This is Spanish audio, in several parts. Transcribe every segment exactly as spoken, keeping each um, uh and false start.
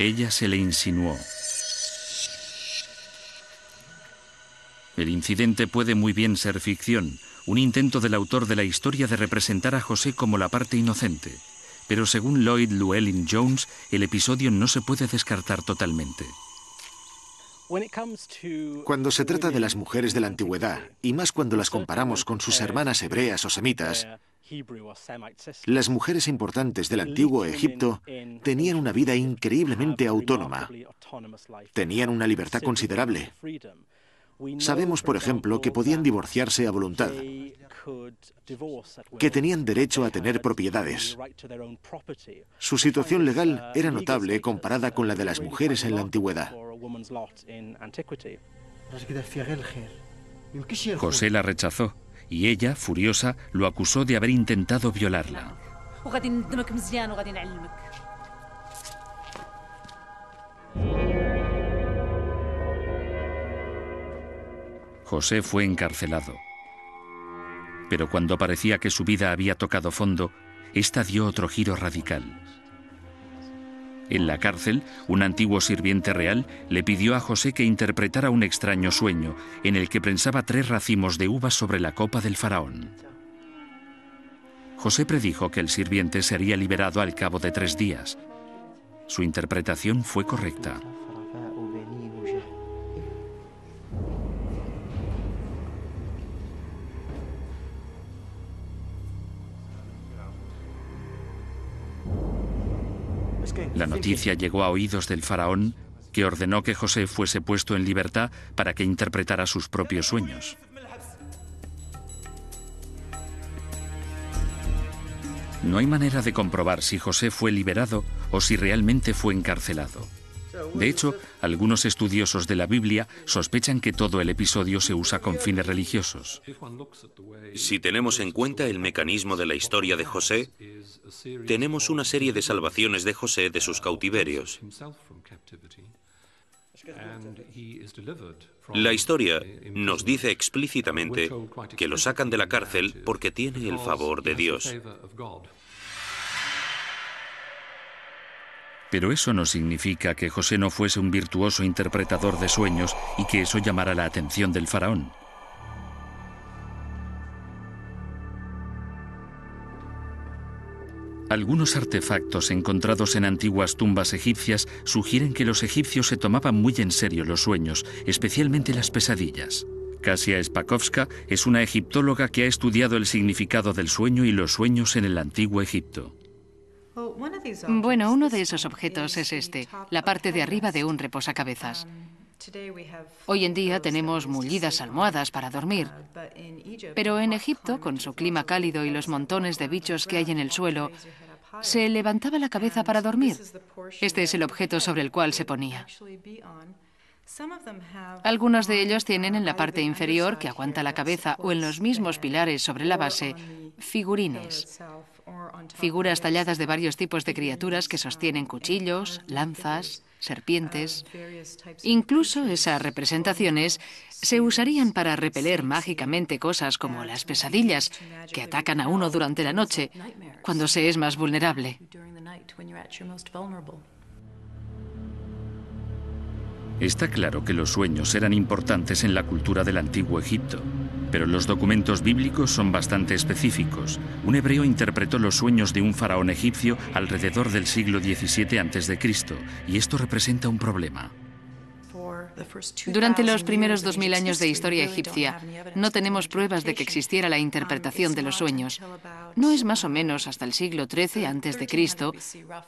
Ella se le insinuó. El incidente puede muy bien ser ficción, un intento del autor de la historia de representar a José como la parte inocente. Pero según Lloyd Llewellyn Jones, el episodio no se puede descartar totalmente. Cuando se trata de las mujeres de la antigüedad, y más cuando las comparamos con sus hermanas hebreas o semitas, las mujeres importantes del antiguo Egipto tenían una vida increíblemente autónoma. Tenían una libertad considerable. Sabemos, por ejemplo, que podían divorciarse a voluntad, que tenían derecho a tener propiedades. Su situación legal era notable comparada con la de las mujeres en la antigüedad. José la rechazó y ella, furiosa, lo acusó de haber intentado violarla. José fue encarcelado. Pero cuando parecía que su vida había tocado fondo, esta dio otro giro radical. En la cárcel, un antiguo sirviente real le pidió a José que interpretara un extraño sueño en el que prensaba tres racimos de uvas sobre la copa del faraón. José predijo que el sirviente sería liberado al cabo de tres días. Su interpretación fue correcta. La noticia llegó a oídos del faraón, que ordenó que José fuese puesto en libertad para que interpretara sus propios sueños. No hay manera de comprobar si José fue liberado o si realmente fue encarcelado. De hecho, algunos estudiosos de la Biblia sospechan que todo el episodio se usa con fines religiosos. Si tenemos en cuenta el mecanismo de la historia de José, tenemos una serie de salvaciones de José de sus cautiverios. La historia nos dice explícitamente que lo sacan de la cárcel porque tiene el favor de Dios. Pero eso no significa que José no fuese un virtuoso interpretador de sueños y que eso llamara la atención del faraón. Algunos artefactos encontrados en antiguas tumbas egipcias sugieren que los egipcios se tomaban muy en serio los sueños, especialmente las pesadillas. Kasia Spakowska es una egiptóloga que ha estudiado el significado del sueño y los sueños en el antiguo Egipto. Bueno, uno de esos objetos es este, la parte de arriba de un reposacabezas. Hoy en día tenemos mullidas almohadas para dormir, pero en Egipto, con su clima cálido y los montones de bichos que hay en el suelo, se levantaba la cabeza para dormir. Este es el objeto sobre el cual se ponía. Algunos de ellos tienen en la parte inferior, que aguanta la cabeza, o en los mismos pilares sobre la base, figurines. Figuras talladas de varios tipos de criaturas que sostienen cuchillos, lanzas, serpientes. Incluso esas representaciones se usarían para repeler mágicamente cosas como las pesadillas que atacan a uno durante la noche, cuando se es más vulnerable. Está claro que los sueños eran importantes en la cultura del antiguo Egipto, pero los documentos bíblicos son bastante específicos. Un hebreo interpretó los sueños de un faraón egipcio alrededor del siglo diecisiete antes de Cristo, y esto representa un problema. Durante los primeros dos mil años de historia egipcia, no tenemos pruebas de que existiera la interpretación de los sueños. No es más o menos hasta el siglo trece antes de Cristo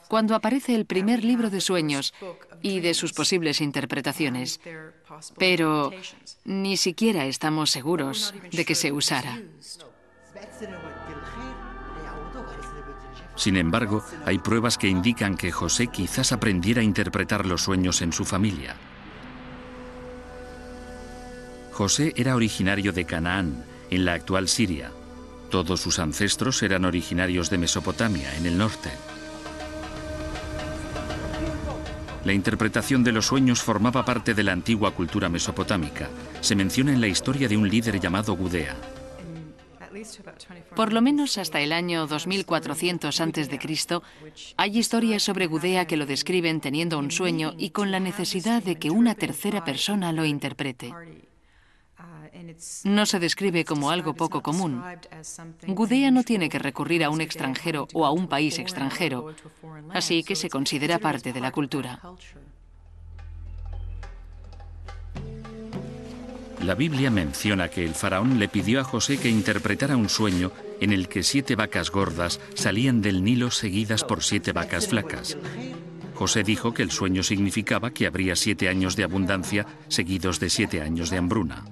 cuando aparece el primer libro de sueños y de sus posibles interpretaciones. Pero ni siquiera estamos seguros de que se usara. Sin embargo, hay pruebas que indican que José quizás aprendiera a interpretar los sueños en su familia. José era originario de Canaán, en la actual Siria. Todos sus ancestros eran originarios de Mesopotamia, en el norte. La interpretación de los sueños formaba parte de la antigua cultura mesopotámica. Se menciona en la historia de un líder llamado Gudea. Por lo menos hasta el año dos mil cuatrocientos antes de Cristo, hay historias sobre Gudea que lo describen teniendo un sueño y con la necesidad de que una tercera persona lo interprete. No se describe como algo poco común. Gudea no tiene que recurrir a un extranjero o a un país extranjero, así que se considera parte de la cultura. La Biblia menciona que el faraón le pidió a José que interpretara un sueño en el que siete vacas gordas salían del Nilo seguidas por siete vacas flacas. José dijo que el sueño significaba que habría siete años de abundancia seguidos de siete años de hambruna.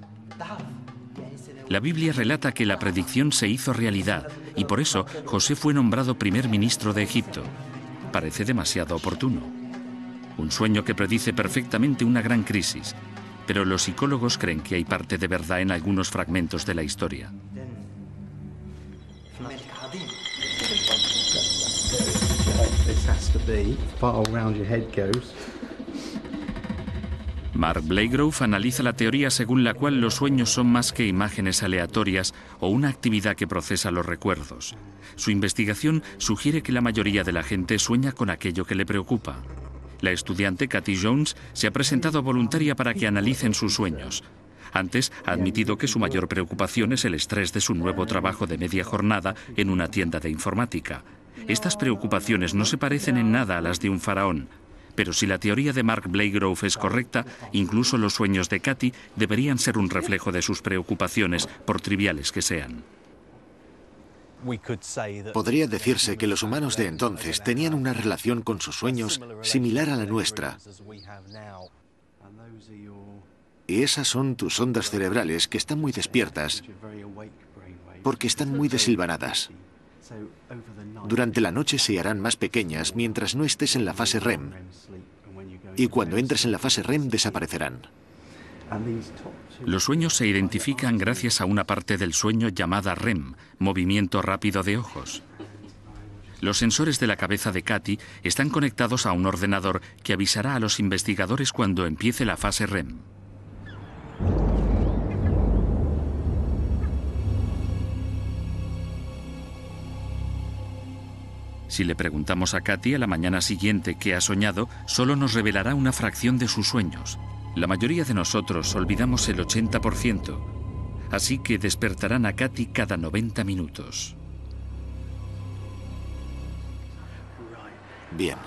La Biblia relata que la predicción se hizo realidad y por eso José fue nombrado primer ministro de Egipto. Parece demasiado oportuno. Un sueño que predice perfectamente una gran crisis. Pero los psicólogos creen que hay parte de verdad en algunos fragmentos de la historia. Mark Blagrove analiza la teoría según la cual los sueños son más que imágenes aleatorias o una actividad que procesa los recuerdos. Su investigación sugiere que la mayoría de la gente sueña con aquello que le preocupa. La estudiante Cathy Jones se ha presentado voluntaria para que analicen sus sueños. Antes ha admitido que su mayor preocupación es el estrés de su nuevo trabajo de media jornada en una tienda de informática. Estas preocupaciones no se parecen en nada a las de un faraón, pero si la teoría de Mark Blagrove es correcta, incluso los sueños de Cathy deberían ser un reflejo de sus preocupaciones, por triviales que sean. Podría decirse que los humanos de entonces tenían una relación con sus sueños similar a la nuestra. Y esas son tus ondas cerebrales que están muy despiertas porque están muy deshilvanadas. Durante la noche se harán más pequeñas mientras no estés en la fase R E M. Y cuando entres en la fase R E M desaparecerán. Los sueños se identifican gracias a una parte del sueño llamada R E M, movimiento rápido de ojos. Los sensores de la cabeza de Cathy están conectados a un ordenador que avisará a los investigadores cuando empiece la fase R E M. Si le preguntamos a Cathy a la mañana siguiente qué ha soñado, solo nos revelará una fracción de sus sueños. La mayoría de nosotros olvidamos el ochenta por ciento, así que despertarán a Cathy cada noventa minutos. Bien.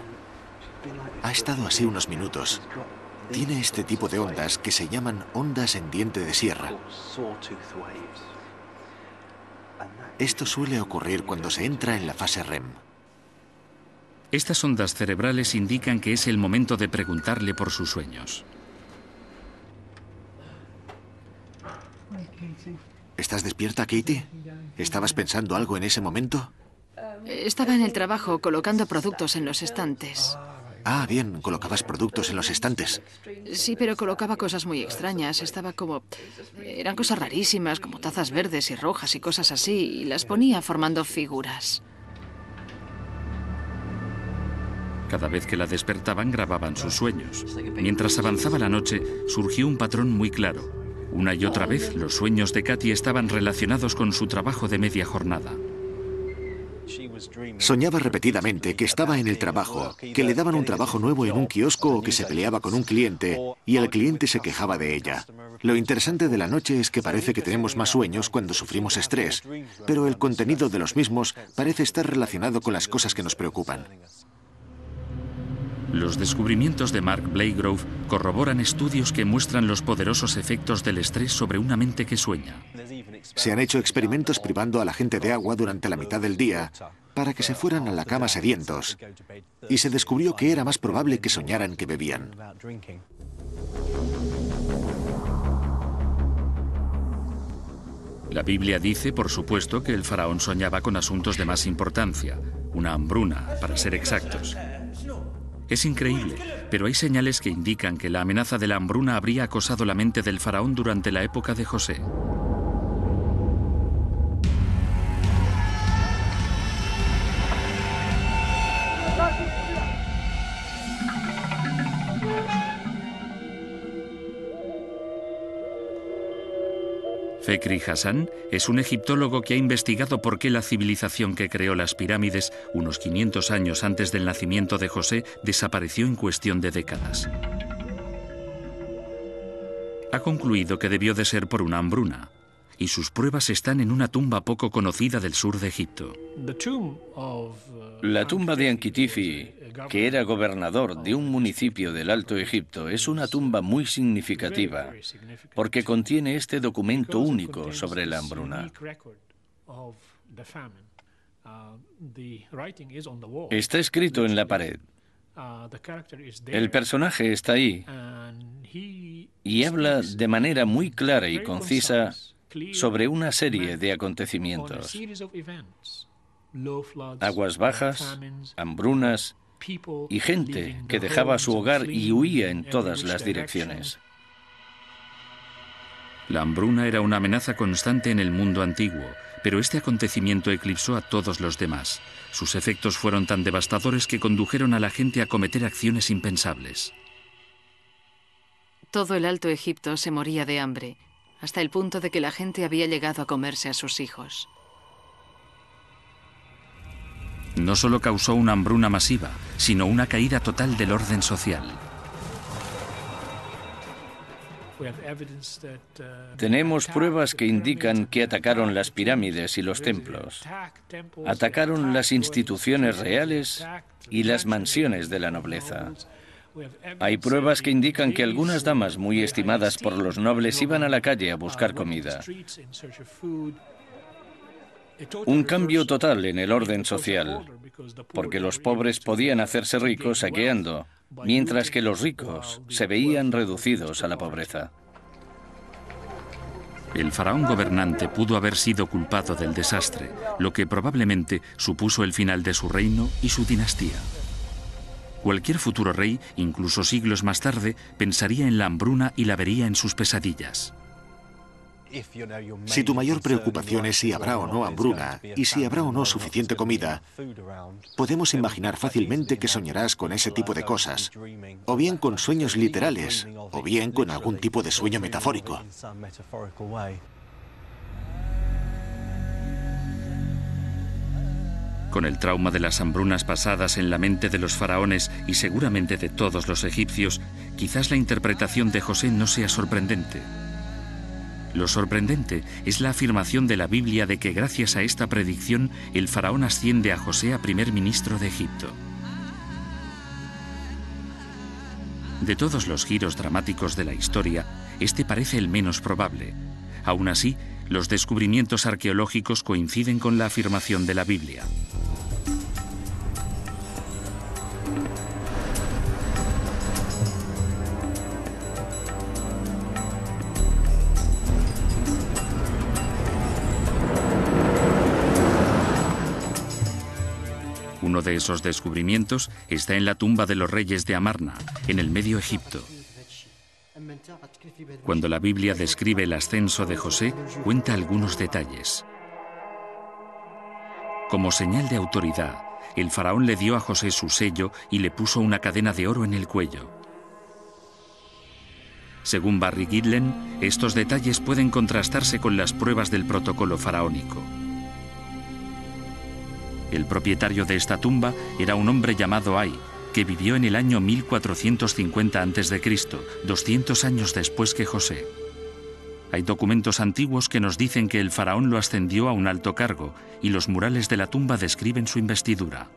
Ha estado así unos minutos. Tiene este tipo de ondas que se llaman ondas en diente de sierra. Esto suele ocurrir cuando se entra en la fase R E M. Estas ondas cerebrales indican que es el momento de preguntarle por sus sueños. ¿Estás despierta, Katie? ¿Estabas pensando algo en ese momento? Estaba en el trabajo colocando productos en los estantes. Ah, bien, colocabas productos en los estantes. Sí, pero colocaba cosas muy extrañas. Estaba como... Eran cosas rarísimas, como tazas verdes y rojas y cosas así, y las ponía formando figuras. Cada vez que la despertaban, grababan sus sueños. Mientras avanzaba la noche, surgió un patrón muy claro. Una y otra vez, los sueños de Cathy estaban relacionados con su trabajo de media jornada. Soñaba repetidamente que estaba en el trabajo, que le daban un trabajo nuevo en un kiosco o que se peleaba con un cliente y el cliente se quejaba de ella. Lo interesante de la noche es que parece que tenemos más sueños cuando sufrimos estrés, pero el contenido de los mismos parece estar relacionado con las cosas que nos preocupan. Los descubrimientos de Mark Blagrove corroboran estudios que muestran los poderosos efectos del estrés sobre una mente que sueña. Se han hecho experimentos privando a la gente de agua durante la mitad del día para que se fueran a la cama sedientos, y se descubrió que era más probable que soñaran que bebían. La Biblia dice, por supuesto, que el faraón soñaba con asuntos de más importancia, una hambruna, para ser exactos. Es increíble, pero hay señales que indican que la amenaza de la hambruna habría acosado la mente del faraón durante la época de José. Fekri Hassan es un egiptólogo que ha investigado por qué la civilización que creó las pirámides unos quinientos años antes del nacimiento de José desapareció en cuestión de décadas. Ha concluido que debió de ser por una hambruna, y sus pruebas están en una tumba poco conocida del sur de Egipto. La tumba de Ankitifi, que era gobernador de un municipio del Alto Egipto, es una tumba muy significativa, porque contiene este documento único sobre la hambruna. Está escrito en la pared. El personaje está ahí y habla de manera muy clara y concisa sobre una serie de acontecimientos: aguas bajas, hambrunas y gente que dejaba su hogar y huía en todas las direcciones. La hambruna era una amenaza constante en el mundo antiguo, pero este acontecimiento eclipsó a todos los demás. Sus efectos fueron tan devastadores que condujeron a la gente a cometer acciones impensables. Todo el Alto Egipto se moría de hambre, hasta el punto de que la gente había llegado a comerse a sus hijos. No solo causó una hambruna masiva, sino una caída total del orden social. Tenemos pruebas que indican que atacaron las pirámides y los templos, atacaron las instituciones reales y las mansiones de la nobleza. Hay pruebas que indican que algunas damas muy estimadas por los nobles iban a la calle a buscar comida. Un cambio total en el orden social, porque los pobres podían hacerse ricos saqueando, mientras que los ricos se veían reducidos a la pobreza. El faraón gobernante pudo haber sido culpado del desastre, lo que probablemente supuso el final de su reino y su dinastía. Cualquier futuro rey, incluso siglos más tarde, pensaría en la hambruna y la vería en sus pesadillas. Si tu mayor preocupación es si habrá o no hambruna y si habrá o no suficiente comida, podemos imaginar fácilmente que soñarás con ese tipo de cosas, o bien con sueños literales, o bien con algún tipo de sueño metafórico. Con el trauma de las hambrunas pasadas en la mente de los faraones y seguramente de todos los egipcios, quizás la interpretación de José no sea sorprendente. Lo sorprendente es la afirmación de la Biblia de que gracias a esta predicción el faraón asciende a José a primer ministro de Egipto. De todos los giros dramáticos de la historia, este parece el menos probable. Aún así, los descubrimientos arqueológicos coinciden con la afirmación de la Biblia. Uno de esos descubrimientos está en la tumba de los reyes de Amarna, en el Medio Egipto. Cuando la Biblia describe el ascenso de José, cuenta algunos detalles. Como señal de autoridad, el faraón le dio a José su sello y le puso una cadena de oro en el cuello. Según Barry Gidlen, estos detalles pueden contrastarse con las pruebas del protocolo faraónico. El propietario de esta tumba era un hombre llamado Ay, que vivió en el año mil cuatrocientos cincuenta antes de Cristo, doscientos años después que José. Hay documentos antiguos que nos dicen que el faraón lo ascendió a un alto cargo y los murales de la tumba describen su investidura.